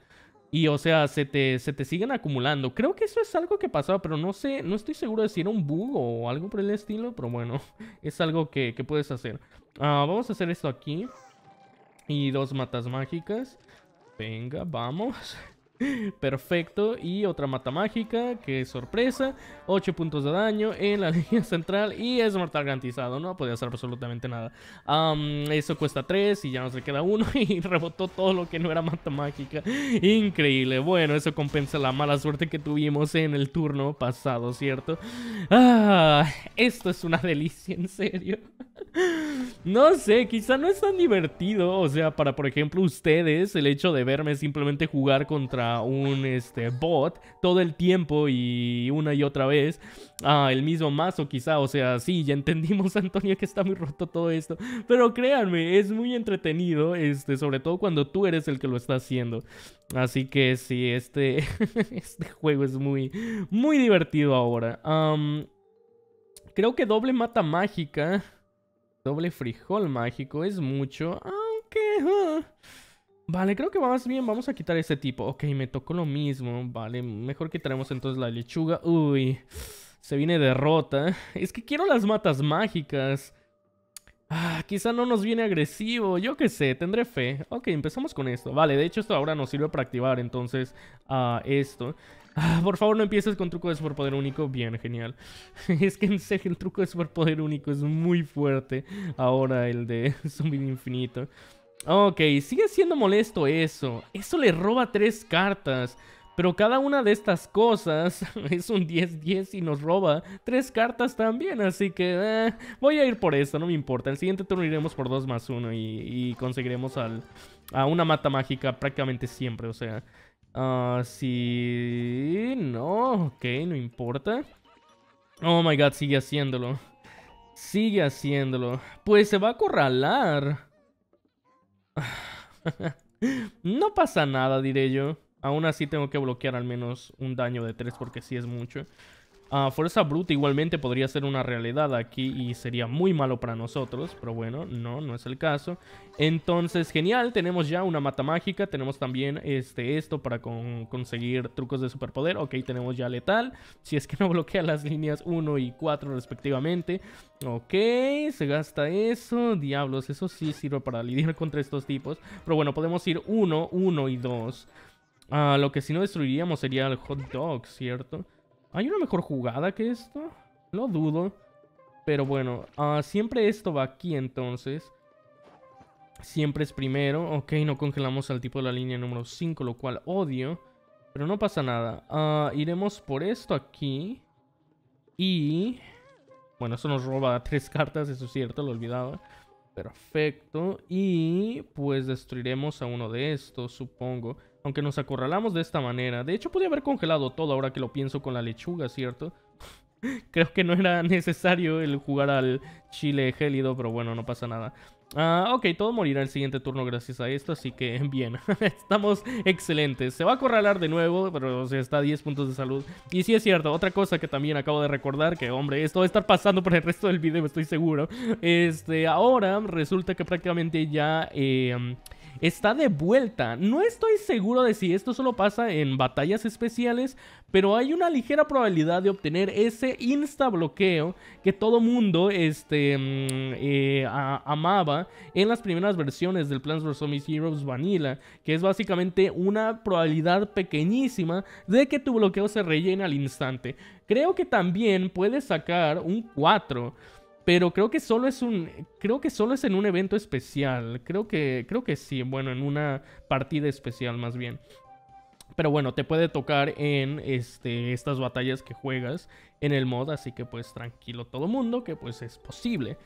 Y o sea, se te, se te siguen acumulando. Creo que eso es algo que pasaba, pero no sé, no estoy seguro de si era un bug o algo por el estilo. Pero bueno, es algo que, que puedes hacer. Uh, vamos a hacer esto aquí. Y dos matas mágicas. Venga, vamos. Perfecto. Y otra mata mágica. Qué sorpresa. ocho puntos de daño en la línea central. Y es mortal garantizado. No podía hacer absolutamente nada. Um, eso cuesta tres y ya nos queda uno. Y rebotó todo lo que no era mata mágica. Increíble. Bueno, eso compensa la mala suerte que tuvimos en el turno pasado, ¿cierto? Ah, esto es una delicia, en serio. No sé, quizá no es tan divertido. O sea, para por ejemplo ustedes, el hecho de verme simplemente jugar contra un este, bot todo el tiempo y una y otra vez ah, el mismo mazo quizá. O sea, sí, ya entendimos, Antonio, que está muy roto todo esto. Pero créanme, es muy entretenido, este, sobre todo cuando tú eres el que lo está haciendo. Así que sí, este, este juego es muy, muy divertido ahora. um, Creo que doble mata mágica, doble frijol mágico es mucho, aunque... Uh. Vale, creo que más bien vamos a quitar ese tipo. Ok, me tocó lo mismo. Vale, mejor quitaremos entonces la lechuga. Uy, se viene derrota. Es que quiero las matas mágicas. Ah, quizá no nos viene agresivo, yo qué sé, tendré fe. Ok, empezamos con esto. Vale, de hecho esto ahora nos sirve para activar entonces uh, esto. Ah, por favor, no empieces con truco de superpoder único. Bien, genial. Es que en serio, el truco de superpoder único es muy fuerte. Ahora el de zombie infinito. Ok, sigue siendo molesto eso. Eso le roba tres cartas. Pero cada una de estas cosas es un diez diez y nos roba tres cartas también. Así que eh, voy a ir por esta, no me importa. El siguiente turno iremos por dos más uno y, y conseguiremos al, a una mata mágica prácticamente siempre. O sea, uh, sí, no, ok, no importa. Oh my god, sigue haciéndolo. Sigue haciéndolo. Pues se va a acorralar. No pasa nada, diré yo. Aún así tengo que bloquear al menos un daño de tres porque sí es mucho. Uh, Fuerza Bruta igualmente podría ser una realidad aquí y sería muy malo para nosotros. Pero bueno, no, no es el caso. Entonces, genial, tenemos ya una mata mágica. Tenemos también este, esto para con, conseguir trucos de superpoder. Ok, tenemos ya letal. Si es que no bloquea las líneas uno y cuatro respectivamente. Ok, se gasta eso. Diablos, eso sí sirve para lidiar contra estos tipos. Pero bueno, podemos ir uno, uno y dos. Ah, lo que si no destruiríamos sería el hot dog, ¿cierto? ¿Hay una mejor jugada que esto? Lo dudo. Pero bueno, ah, siempre esto va aquí entonces. Siempre es primero. Ok, no congelamos al tipo de la línea número cinco, lo cual odio. Pero no pasa nada. Ah, iremos por esto aquí. Y... bueno, eso nos roba tres cartas, eso es cierto, lo olvidaba. Perfecto. Y pues destruiremos a uno de estos, supongo. Aunque nos acorralamos de esta manera. De hecho, podía haber congelado todo ahora que lo pienso con la lechuga, ¿cierto? Creo que no era necesario el jugar al chile gélido, pero bueno, no pasa nada. Ah, ok, todo morirá el siguiente turno gracias a esto, así que bien. Estamos excelentes. Se va a acorralar de nuevo, pero o sea, está a diez puntos de salud. Y sí es cierto, otra cosa que también acabo de recordar, que hombre, esto va a estar pasando por el resto del video, estoy seguro. Este, ahora resulta que prácticamente ya... Eh, está de vuelta. No estoy seguro de si esto solo pasa en batallas especiales, pero hay una ligera probabilidad de obtener ese insta bloqueo que todo mundo este, eh, a, amaba en las primeras versiones del Plants versus Zombies Heroes Vanilla, que es básicamente una probabilidad pequeñísima de que tu bloqueo se rellene al instante. Creo que también puedes sacar un cuatro. Pero creo que solo es un. Creo que solo es en un evento especial. Creo que. Creo que sí. Bueno, en una partida especial más bien. Pero bueno, te puede tocar en este, estas batallas que juegas en el mod. Así que pues tranquilo todo mundo. Que pues es posible.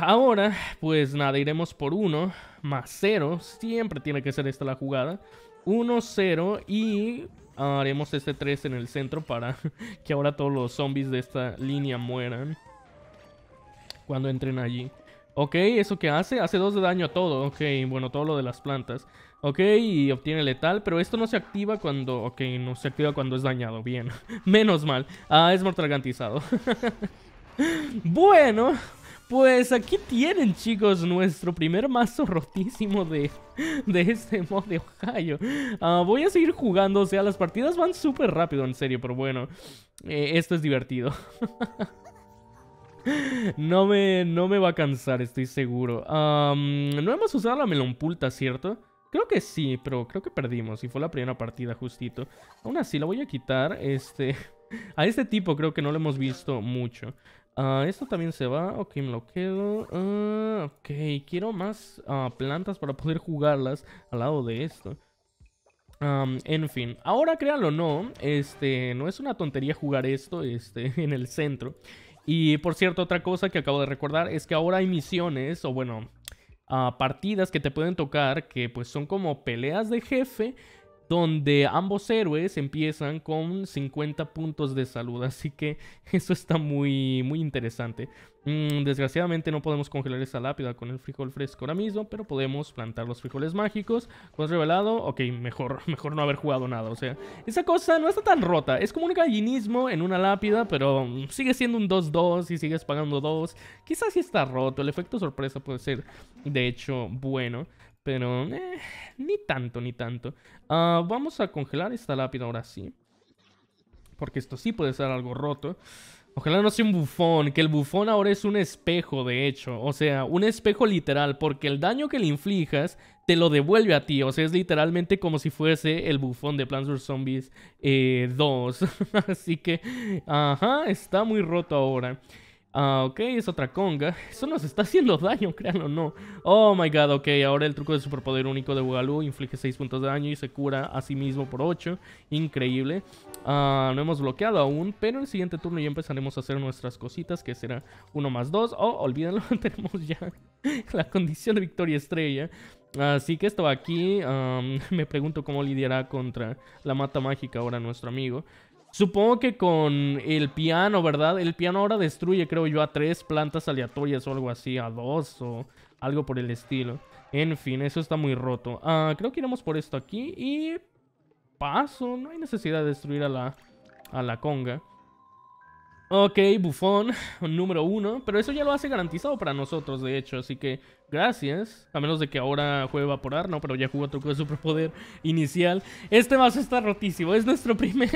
Ahora, pues nada, iremos por uno más cero. Siempre tiene que ser esta la jugada. uno cero y. Haremos este tres en el centro para que ahora todos los zombies de esta línea mueran. Cuando entren allí. Ok, ¿eso qué hace? Hace dos de daño a todo. Ok, bueno, todo lo de las plantas. Ok, y obtiene letal. Pero esto no se activa cuando... ok, no se activa cuando es dañado. Bien. Menos mal. Ah, es mortal garantizado. Bueno... pues aquí tienen, chicos, nuestro primer mazo rotísimo de, de este mod de Ohio. Uh, voy a seguir jugando, o sea, las partidas van súper rápido, en serio, pero bueno, eh, esto es divertido. no, me, no me va a cansar, estoy seguro. Um, no hemos usado la melonpulta, ¿cierto? Creo que sí, pero creo que perdimos y fue la primera partida justito. Aún así, la voy a quitar. Este, a este tipo creo que no lo hemos visto mucho. Uh, esto también se va, ok, me lo quedo. uh, Ok, quiero más uh, plantas para poder jugarlas al lado de esto. um, En fin, ahora créanlo o no, este, no es una tontería jugar esto este, en el centro. Y por cierto, otra cosa que acabo de recordar es que ahora hay misiones, o bueno, uh, partidas que te pueden tocar, que pues son como peleas de jefe, donde ambos héroes empiezan con cincuenta puntos de salud. Así que eso está muy, muy interesante. Mm, desgraciadamente no podemos congelar esa lápida con el frijol fresco ahora mismo, pero podemos plantar los frijoles mágicos. ¿Lo has revelado? Ok, mejor, mejor no haber jugado nada. O sea, esa cosa no está tan rota. Es como un gallinismo en una lápida, pero sigue siendo un dos dos y sigues pagando dos. Quizás sí está roto. El efecto sorpresa puede ser, de hecho, bueno. Pero eh, ni tanto, ni tanto. Uh, vamos a congelar esta lápida ahora sí. Porque esto sí puede ser algo roto. Ojalá no sea un bufón, que el bufón ahora es un espejo, de hecho. O sea, un espejo literal, porque el daño que le inflijas te lo devuelve a ti. O sea, es literalmente como si fuese el bufón de Plants versus Zombies eh, dos. Así que, ajá, está muy roto ahora. Ah, ok, es otra conga. Eso nos está haciendo daño, créanlo o no. Oh my god, ok, ahora el truco de superpoder único de Bugalú. Inflige seis puntos de daño y se cura a sí mismo por ocho. Increíble. Ah, no hemos bloqueado aún, pero el siguiente turno ya empezaremos a hacer nuestras cositas, que será uno más dos. Oh, olvídenlo, tenemos ya la condición de victoria estrella. Así que esto aquí, um, me pregunto cómo lidiará contra la mata mágica ahora nuestro amigo. Supongo que con el piano, ¿verdad? El piano ahora destruye, creo yo, a tres plantas aleatorias o algo así, a dos o algo por el estilo. En fin, eso está muy roto. Uh, creo que iremos por esto aquí y paso. No hay necesidad de destruir a la, a la conga. Ok, bufón número uno. Pero eso ya lo hace garantizado para nosotros, de hecho. Así que gracias. A menos de que ahora juegue evaporar, no, pero ya jugó truco de superpoder inicial. Este mazo está rotísimo. Es nuestro primer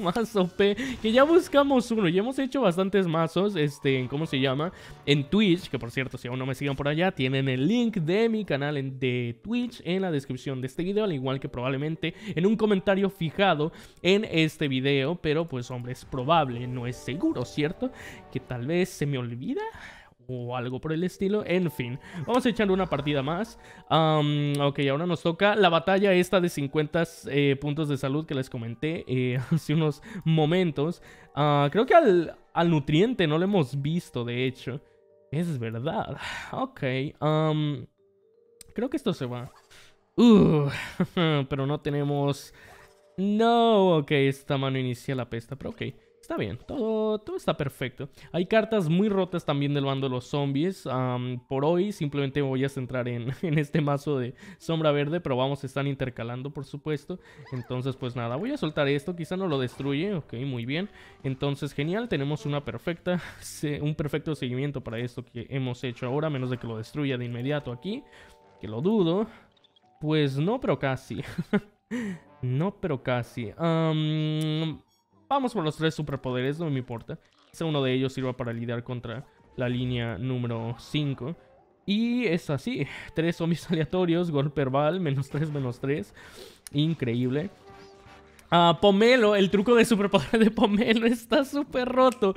mazo O P. Que ya buscamos uno. Ya hemos hecho bastantes mazos. Este, ¿cómo se llama? En Twitch. Que por cierto, si aún no me siguen por allá, tienen el link de mi canal en, de Twitch en la descripción de este video. Al igual que probablemente en un comentario fijado en este video. Pero pues, hombre, es probable, no es seguro, ¿cierto? Que tal vez se me olvida o algo por el estilo. En fin, vamos a echarle una partida más. um, Ok, ahora nos toca la batalla esta de cincuenta eh, puntos de salud que les comenté eh, hace unos momentos. uh, Creo que al, al nutriente no lo hemos visto, de hecho. Es verdad. Ok, um, creo que esto se va. uh, Pero no tenemos. No, ok, esta mano inicia la pesta, pero ok. Está bien, todo, todo está perfecto. Hay cartas muy rotas también del bando de los zombies. um, Por hoy simplemente voy a centrar en, en este mazo de sombra verde. Pero vamos a estar intercalando, por supuesto. Entonces pues nada, voy a soltar esto. Quizá no lo destruye, ok, muy bien. Entonces genial, tenemos una perfecta un perfecto seguimiento para esto que hemos hecho ahora, a menos de que lo destruya de inmediato aquí, que lo dudo. Pues no, pero casi. No, pero casi. um, Vamos por los tres superpoderes, no me importa. Quizá uno de ellos sirva para lidiar contra la línea número cinco. Y es así, tres zombies aleatorios, golpe herbal, menos tres, menos tres. Increíble. Ah, Pomelo, el truco de superpoder de Pomelo está súper roto.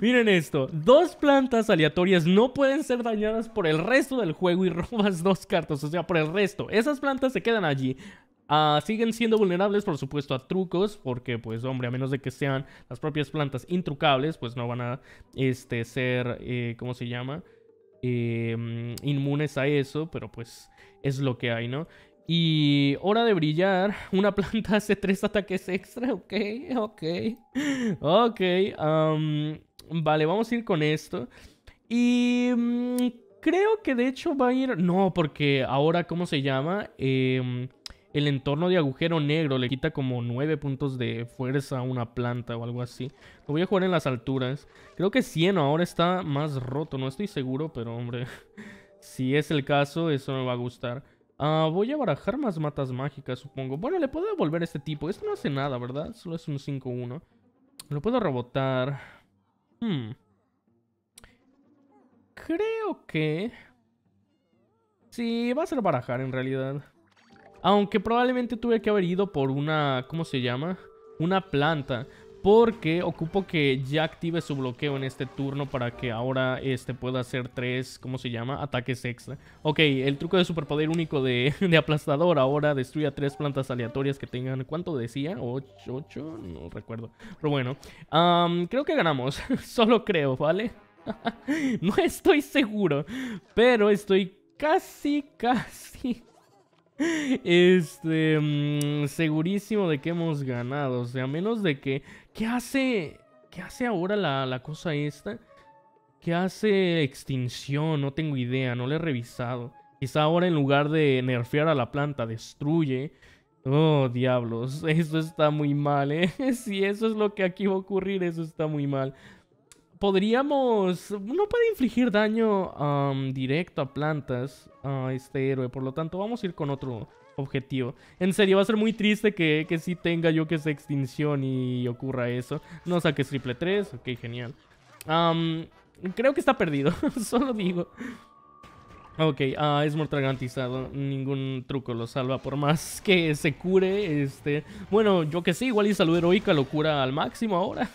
Miren esto, dos plantas aleatorias no pueden ser dañadas por el resto del juego y robas dos cartas, o sea, por el resto. Esas plantas se quedan allí. Uh, siguen siendo vulnerables, por supuesto, a trucos, porque pues hombre, a menos de que sean las propias plantas intrucables, pues no van a este, ser, eh, ¿cómo se llama? Eh, inmunes a eso, pero pues es lo que hay, ¿no? Y hora de brillar, una planta hace tres ataques extra, ok, ok, ok, um, vale, vamos a ir con esto y... Um, creo que de hecho va a ir... No, porque ahora, ¿cómo se llama? Eh... El entorno de agujero negro le quita como nueve puntos de fuerza a una planta o algo así. Lo voy a jugar en las alturas. Creo que Cieno ahora está más roto. No estoy seguro, pero hombre, si es el caso, eso me va a gustar. Uh, voy a barajar más matas mágicas, supongo. Bueno, le puedo devolver a este tipo. Esto no hace nada, ¿verdad? Solo es un cinco uno. Lo puedo rebotar. Hmm. Creo que... Sí, va a ser barajar en realidad. Aunque probablemente tuve que haber ido por una... ¿Cómo se llama? Una planta. Porque ocupo que ya active su bloqueo en este turno para que ahora este pueda hacer tres... ¿Cómo se llama? Ataques extra. Ok, el truco de superpoder único de, de aplastador ahora destruye a tres plantas aleatorias que tengan... ¿Cuánto decía? ¿ocho? No recuerdo. Pero bueno, um, creo que ganamos. Solo creo, ¿vale? No estoy seguro, pero estoy casi, casi... Este, um, segurísimo de que hemos ganado. O sea, a menos de que... ¿Qué hace? ¿Qué hace ahora la, la cosa esta? ¿Qué hace extinción? No tengo idea, no le he revisado. Quizá ahora en lugar de nerfear a la planta, destruye. Oh, diablos, eso está muy mal, ¿eh? Si eso es lo que aquí va a ocurrir, eso está muy mal. Podríamos... No puede infligir daño um, directo a plantas a uh, este héroe. Por lo tanto, vamos a ir con otro objetivo. En serio, va a ser muy triste que, que sí tenga yo que esa extinción y ocurra eso. No saques triple tres. Ok, genial. Um, creo que está perdido. Solo digo. Ok, uh, es mortal garantizado. Ningún truco lo salva por más que se cure. Este, bueno, yo que sé, igual y salud heroica lo cura al máximo ahora.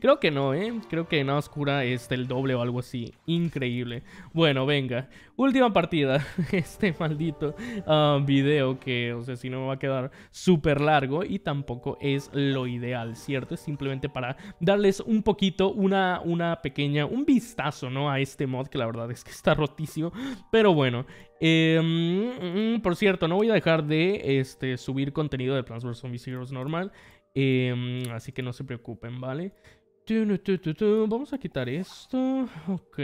Creo que no, ¿eh? Creo que nada más cura este, el doble o algo así. Increíble. Bueno, venga. Última partida. Este maldito uh, video que, o sea, si no me va a quedar súper largo y tampoco es lo ideal, ¿cierto? Es simplemente para darles un poquito, una, una pequeña, un vistazo, ¿no? A este mod que la verdad es que está rotísimo. Pero bueno. Eh, por cierto, no voy a dejar de este, subir contenido de Plants versus Zombies Heroes normal. Eh, así que no se preocupen, ¿vale? Vamos a quitar esto. Ok.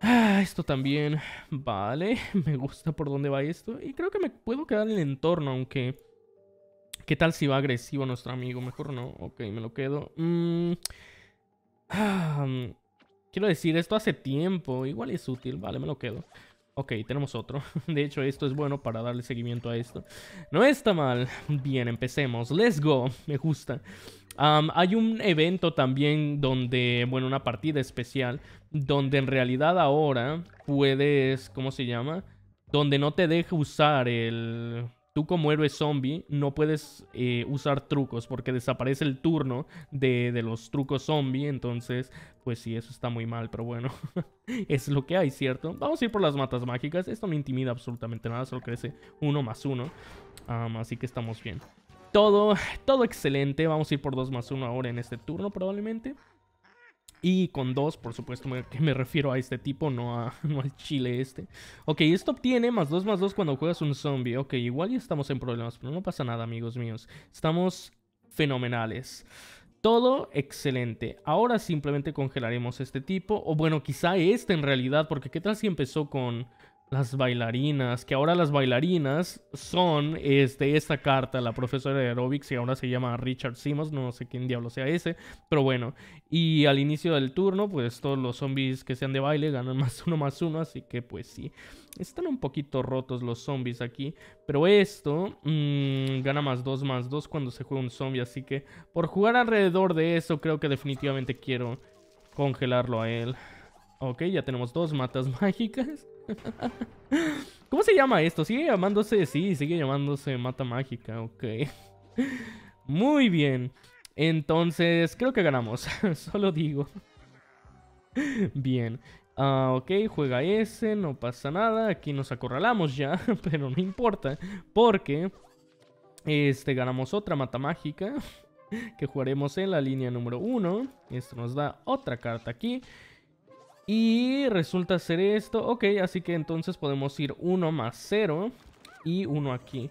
Ah, esto también. Vale. Me gusta por dónde va esto. Y creo que me puedo quedar en el entorno, aunque... ¿Qué tal si va agresivo nuestro amigo? Mejor no. Ok, me lo quedo. Mm. Ah, quiero decir, esto hace tiempo. Igual es útil. Vale, me lo quedo. Ok, tenemos otro. De hecho, esto es bueno para darle seguimiento a esto. No está mal. Bien, empecemos. Let's go. Me gusta. Um, hay un evento también donde... Bueno, una partida especial. Donde en realidad ahora puedes... ¿Cómo se llama? Donde no te deja usar el... Tú como héroe zombie no puedes eh, usar trucos porque desaparece el turno de, de los trucos zombie. Entonces, pues sí, eso está muy mal, pero bueno, es lo que hay, ¿cierto? Vamos a ir por las matas mágicas. Esto no intimida absolutamente nada, solo crece uno más uno. Um, así que estamos bien. Todo, todo excelente. Vamos a ir por dos más uno ahora en este turno probablemente. Y con dos, por supuesto, me, que me refiero a este tipo, no, a, no al chile este. Ok, esto obtiene más dos más dos cuando juegas un zombie. Ok, igual ya estamos en problemas, pero no pasa nada, amigos míos. Estamos fenomenales. Todo excelente. Ahora simplemente congelaremos este tipo. O bueno, quizá este en realidad, porque qué tal si empezó con... Las bailarinas, que ahora las bailarinas son este, esta carta, la profesora de aerobics, y ahora se llama Richard Simmons, no sé quién diablo sea ese, pero bueno. Y al inicio del turno, pues todos los zombies que sean de baile ganan más uno más uno, así que pues sí. Están un poquito rotos los zombies aquí, pero esto mmm, gana más dos más dos cuando se juega un zombie, así que por jugar alrededor de eso creo que definitivamente quiero congelarlo a él. Ok, ya tenemos dos matas mágicas. ¿Cómo se llama esto? Sigue llamándose, sí, sigue llamándose mata mágica, ok. Muy bien. Entonces, creo que ganamos. Solo digo. Bien. Ah, uh, ok, juega ese, no pasa nada. Aquí nos acorralamos ya, pero no importa. Porque este, ganamos otra mata mágica. Que jugaremos en la línea número uno. Esto nos da otra carta aquí. Y resulta ser esto. Ok, así que entonces podemos ir uno más cero y uno aquí.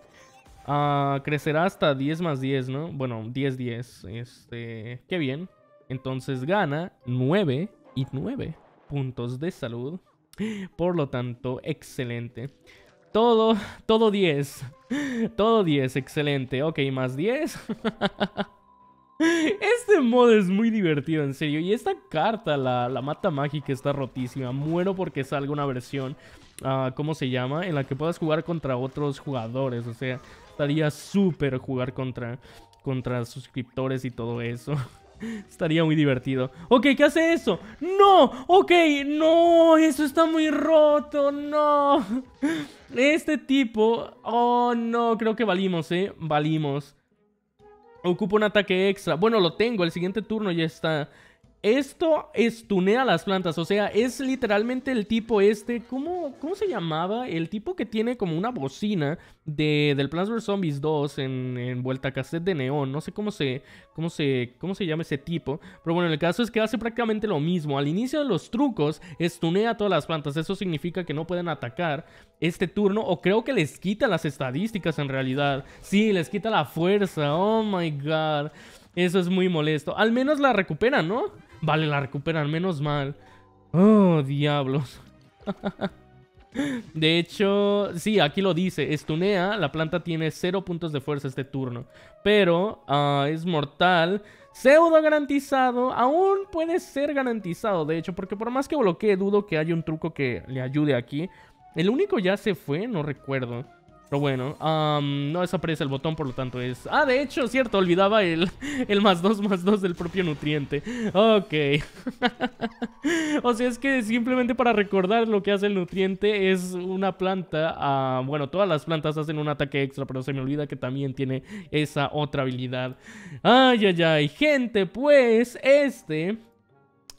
Uh, crecerá hasta diez más diez, ¿no? Bueno, diez, diez. Este, qué bien. Entonces gana nueve y nueve puntos de salud. Por lo tanto, excelente. Todo, todo diez. Todo diez, excelente. Ok, más diez. Este mod es muy divertido, en serio. Y esta carta, la, la mata mágica, está rotísima. Muero porque salga una versión, uh, ¿cómo se llama? En la que puedas jugar contra otros jugadores. O sea, estaría súper jugar contra, contra suscriptores y todo eso. Estaría muy divertido. Ok, ¿qué hace eso? ¡No! Ok, no, eso está muy roto, no. Este tipo, oh no, creo que valimos, eh, valimos. Ocupa un ataque extra. Bueno, lo tengo. El siguiente turno ya está. Esto estunea las plantas. O sea, es literalmente el tipo este. ¿Cómo, cómo se llamaba? El tipo que tiene como una bocina de, del Plants versus Zombies dos en, en vuelta cassette de neón. No sé cómo se, cómo se, cómo se llama ese tipo. Pero bueno, el caso es que hace prácticamente lo mismo. Al inicio de los trucos, estunea todas las plantas. Eso significa que no pueden atacar este turno, o creo que les quita las estadísticas en realidad. Sí, les quita la fuerza. Oh my god. Eso es muy molesto. Al menos la recuperan, ¿no? Vale, la recuperan, menos mal. Oh, diablos. De hecho, sí, aquí lo dice. Estunea, la planta tiene cero puntos de fuerza este turno. Pero uh, es mortal. Pseudo garantizado. Aún puede ser garantizado, de hecho. Porque por más que bloquee, dudo que haya un truco que le ayude aquí. El único ya se fue, no recuerdo. Pero bueno, um, no desaparece el botón, por lo tanto es... Ah, de hecho, cierto, olvidaba el, el más dos más dos del propio nutriente. Ok. O sea, es que simplemente para recordar lo que hace el nutriente es una planta... Uh, bueno, todas las plantas hacen un ataque extra, pero se me olvida que también tiene esa otra habilidad. Ay, ay, ay. Gente, pues este...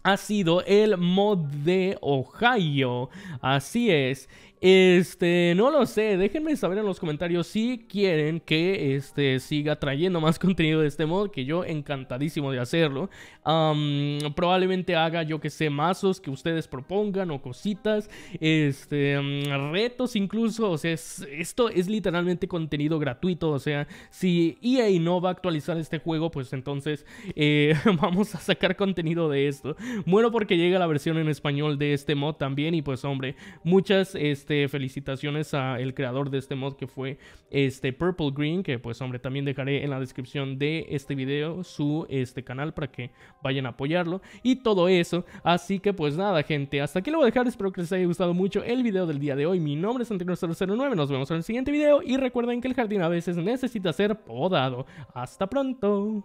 ha sido el mod de Ohio. Así es. Este, no lo sé, déjenme saber en los comentarios si quieren que este siga trayendo más contenido de este mod, que yo encantadísimo de hacerlo. um, Probablemente haga, yo que sé, mazos que ustedes propongan o cositas, este, um, retos incluso. O sea, es, esto es literalmente contenido gratuito. O sea, si E A no va a actualizar este juego, pues entonces eh, vamos a sacar contenido de esto. Bueno, porque llega la versión en español de este mod también. Y pues hombre, muchas... Este, Este, felicitaciones al creador de este mod, que fue este Purple Green, que pues hombre, también dejaré en la descripción de este video su este canal para que vayan a apoyarlo y todo eso. Así que pues nada, gente, hasta aquí lo voy a dejar. Espero que les haya gustado mucho el video del día de hoy. Mi nombre es Antonio cero cero nueve, nos vemos en el siguiente video y recuerden que el jardín a veces necesita ser podado. Hasta pronto.